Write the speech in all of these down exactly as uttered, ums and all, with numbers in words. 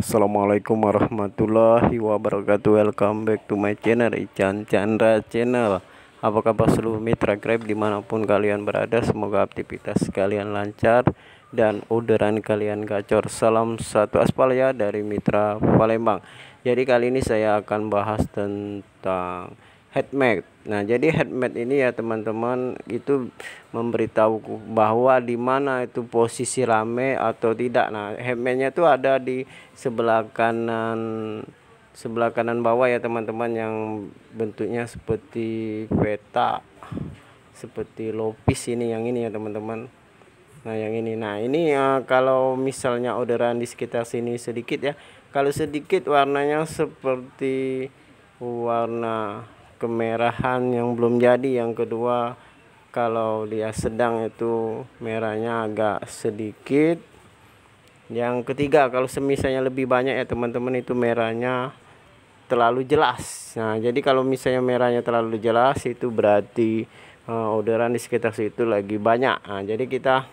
Assalamualaikum warahmatullahi wabarakatuh. Welcome back to my channel, Ican Chandra channel. Apa kabar seluruh mitra Grab dimanapun kalian berada? Semoga aktivitas kalian lancar dan orderan kalian gacor. Salam satu aspal ya dari mitra Palembang. Jadi kali ini saya akan bahas tentang heat map. Nah, jadi heat map ini ya teman-teman itu memberitahu bahwa di mana itu posisi rame atau tidak. Nah, heat map-nya itu ada di sebelah kanan sebelah kanan bawah ya teman-teman, yang bentuknya seperti peta, seperti lopis ini, yang ini ya teman-teman. Nah, yang ini. Nah, ini ya, kalau misalnya orderan di sekitar sini sedikit ya. Kalau sedikit warnanya seperti warna kemerahan yang belum jadi. Yang kedua, kalau dia sedang itu merahnya agak sedikit. Yang ketiga, kalau semisalnya lebih banyak ya teman-teman, itu merahnya terlalu jelas. Nah, jadi kalau misalnya merahnya terlalu jelas, itu berarti uh, orderan di sekitar situ lagi banyak. Nah, jadi kita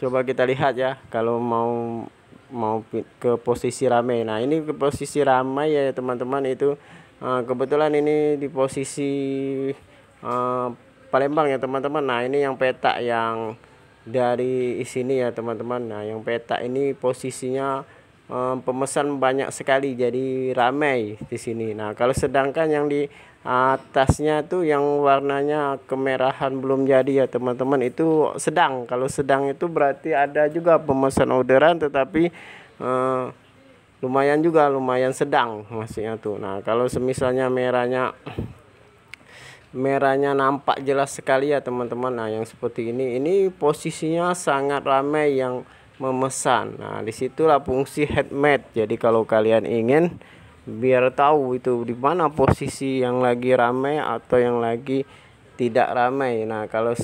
coba kita lihat ya, kalau mau mau ke posisi ramai. Nah, ini ke posisi ramai ya teman-teman itu. Nah, kebetulan ini di posisi uh, Palembang ya teman-teman. Nah, ini yang peta yang dari sini ya teman-teman. Nah, yang peta ini posisinya uh, pemesan banyak sekali, jadi ramai di sini. Nah, kalau sedangkan yang di atasnya tuh yang warnanya kemerahan belum jadi ya teman-teman, itu sedang. Kalau sedang itu berarti ada juga pemesan orderan, tetapi uh, lumayan juga, lumayan sedang maksudnya tuh. Nah, kalau semisalnya merahnya merahnya nampak jelas sekali ya teman-teman. Nah, yang seperti ini ini posisinya sangat ramai yang memesan. Nah, disitulah fungsi heat map. Jadi kalau kalian ingin biar tahu itu di mana posisi yang lagi ramai atau yang lagi tidak ramai. Nah, kalau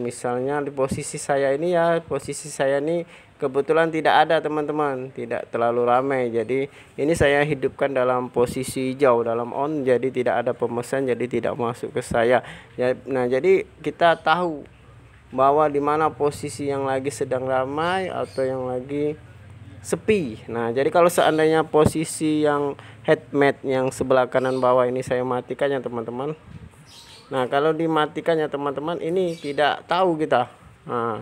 misalnya di posisi saya ini ya, posisi saya ini kebetulan tidak ada teman-teman, tidak terlalu ramai. Jadi ini saya hidupkan dalam posisi hijau, dalam on, jadi tidak ada pemesan, jadi tidak masuk ke saya. Nah, jadi kita tahu bahwa di mana posisi yang lagi sedang ramai atau yang lagi sepi. Nah, jadi kalau seandainya posisi yang heat map yang sebelah kanan bawah ini saya matikan ya teman-teman. Nah, kalau dimatikan ya teman-teman, ini tidak tahu kita. Nah,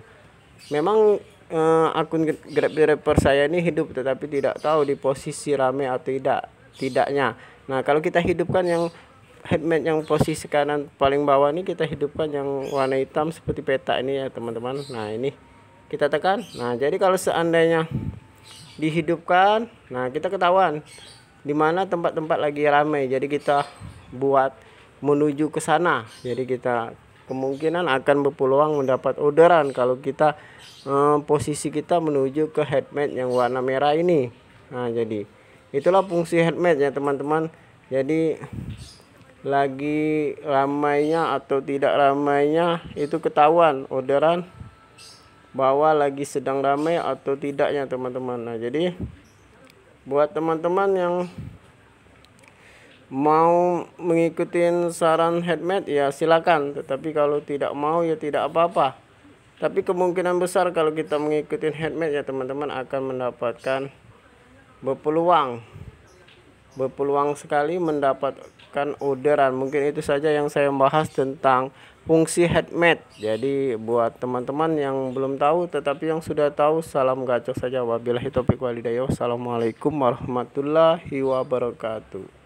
memang eh, akun Grab driver saya ini hidup, tetapi tidak tahu di posisi rame atau tidak tidaknya. Nah, kalau kita hidupkan yang heat map yang posisi kanan paling bawah ini, kita hidupkan yang warna hitam seperti peta ini ya teman-teman. Nah, ini kita tekan. Nah, jadi kalau seandainya dihidupkan, nah kita ketahuan di mana tempat-tempat lagi ramai. Jadi kita buat menuju ke sana, jadi kita kemungkinan akan berpeluang mendapat orderan kalau kita eh, posisi kita menuju ke heat map yang warna merah ini. Nah, jadi itulah fungsi heat map ya teman-teman. Jadi lagi ramainya atau tidak ramainya itu ketahuan orderan bahwa lagi sedang ramai atau tidaknya teman-teman. Nah, jadi buat teman-teman yang mau mengikuti saran heat map ya silakan, tetapi kalau tidak mau ya tidak apa-apa. Tapi kemungkinan besar kalau kita mengikuti heat map ya teman-teman akan mendapatkan berpeluang berpeluang sekali mendapatkan orderan. Mungkin itu saja yang saya bahas tentang fungsi heat map. Jadi buat teman-teman yang belum tahu tetapi yang sudah tahu, salam gacor saja. Wabillahi taufiq walhidayah. Assalamualaikum warahmatullahi wabarakatuh.